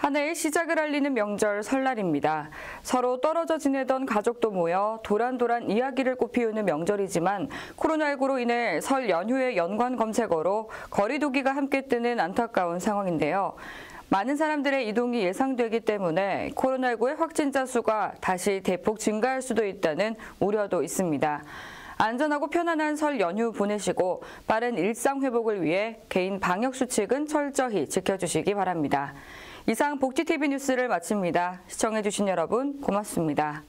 한 해의 시작을 알리는 명절 설날입니다. 서로 떨어져 지내던 가족도 모여 도란도란 이야기를 꽃피우는 명절이지만 코로나19로 인해 설 연휴의 연관 검색어로 거리두기가 함께 뜨는 안타까운 상황인데요. 많은 사람들의 이동이 예상되기 때문에 코로나19의 확진자 수가 다시 대폭 증가할 수도 있다는 우려도 있습니다. 안전하고 편안한 설 연휴 보내시고 빠른 일상 회복을 위해 개인 방역수칙은 철저히 지켜주시기 바랍니다. 이상 복지TV 뉴스를 마칩니다. 시청해주신 여러분 고맙습니다.